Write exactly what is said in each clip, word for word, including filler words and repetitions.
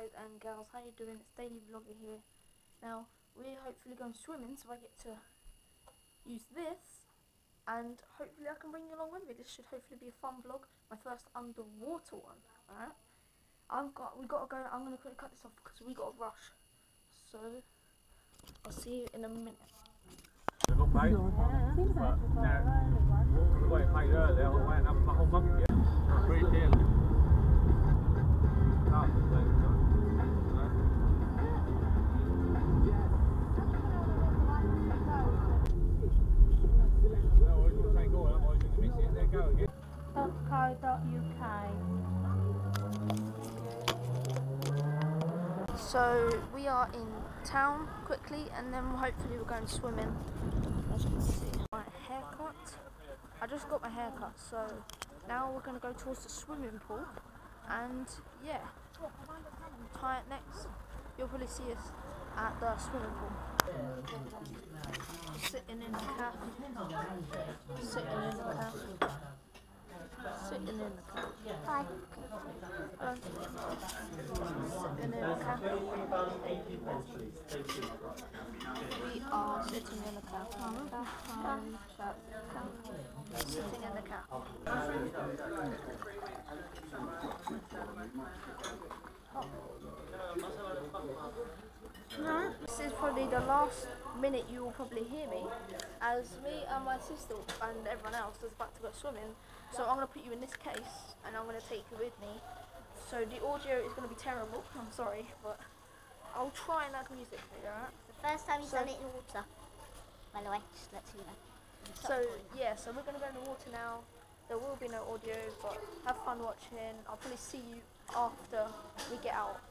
boys and girls, how you doing? It's Daily Vlogger here. Now we're hopefully going swimming, so I get to use this, and hopefully I can bring you along with me. This should hopefully be a fun vlog, my first underwater one. Alright, I've got we gotta go. I'm gonna quickly cut this off because we gotta rush. So I'll see you in a minute. Right. Yeah. But now, quite high earlier, I went up my whole monkey. Pretty thin. So we are in town quickly, and then hopefully we're going swimming. As you can see, my haircut. I just got my haircut, so now we're going to go towards the swimming pool, and yeah, tie it next. You'll probably see us at the swimming pool. Sitting in the cafe. Sitting in the cafe. Sitting in the car. Hi. Um, sitting in the car. We are sitting in the car. Um, sitting in the car. No, this is probably the last minute you will probably hear me, as me and my sister and everyone else is about to go swimming. So I'm going to put you in this case and I'm going to take you with me. So the audio is going to be terrible, I'm sorry, but I'll try and add music for you, alright? The first time you've so, done it in the water, by the way, just let's you know. So yeah, so we're going to go in the water now. There will be no audio, but have fun watching. I'll probably see you after we get out.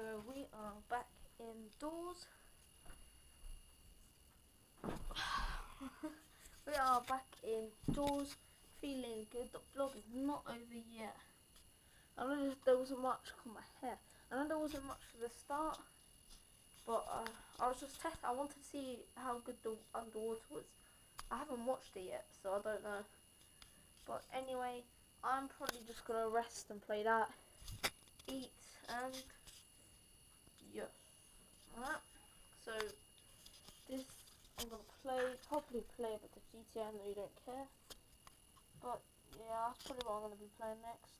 So we are back indoors. We are back indoors, feeling good. The vlog is not over yet. I know there wasn't much on my hair. I know there wasn't much for the start, but uh, I was just testing. I wanted to see how good the underwater was. I haven't watched it yet, so I don't know. But anyway, I'm probably just gonna rest and play that, eat, and yeah. Alright, so this I'm gonna play, probably play with the G T A. I know you don't care, but yeah, that's probably what I'm gonna be playing next.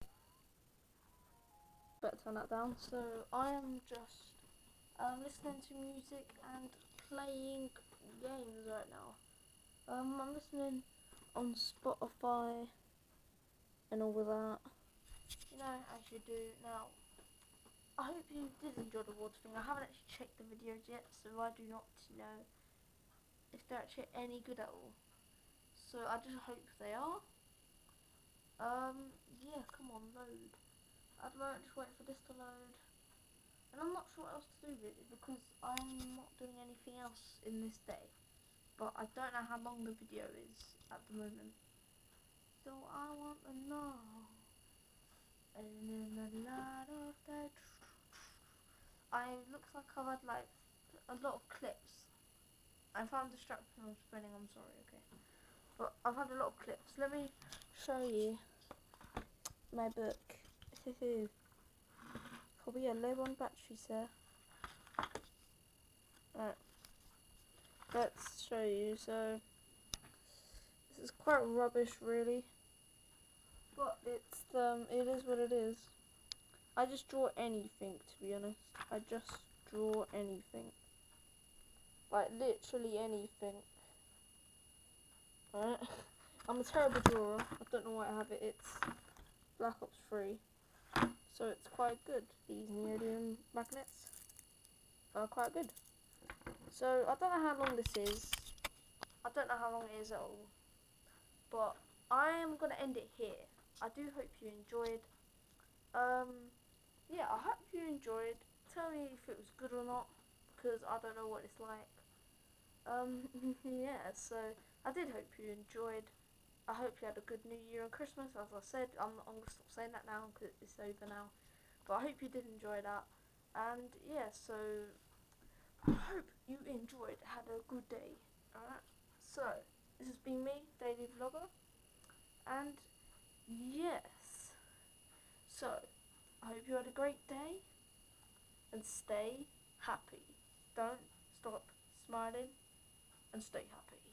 Better turn that down. So I am just um, listening to music and playing games right now. Um, I'm listening on Spotify and all of that, you know, as you do. Now, I hope you did enjoy the water thing. I haven't actually checked the videos yet, so I do not know if they're actually any good at all. So I just hope they are. Um, yeah, come on, load. At the moment, just waiting for this to load. And I'm not sure what else to do really, because I'm not doing anything else in this day. But I don't know how long the video is at the moment. So I want to know. And in the light of that, I looks like I've had like a lot of clips. If I'm distracted from spinning, I'm sorry, okay. But I've had a lot of clips. Let me show you my book. Probably a low on battery, sir. Alright. Let's show you. So this is quite rubbish really, but it's um it is what it is. I just draw anything, to be honest. I just draw anything, like literally anything. All right I'm a terrible drawer. I don't know why I have it. It's Black Ops three, so it's quite good. These neodymium magnets are quite good. So I don't know how long this is. I don't know how long it is at all. But I am gonna end it here. I do hope you enjoyed. Um, yeah, I hope you enjoyed. Tell me if it was good or not, because I don't know what it's like. Um, yeah. So I did hope you enjoyed. I hope you had a good New Year and Christmas. As I said, I'm not, I'm gonna stop saying that now because it's over now. But I hope you did enjoy that. And yeah, so. I hope you enjoyed, had a good day. Alright, so this has been me, Daily Vlogger, and yes, so I hope you had a great day and stay happy. Don't stop smiling and stay happy.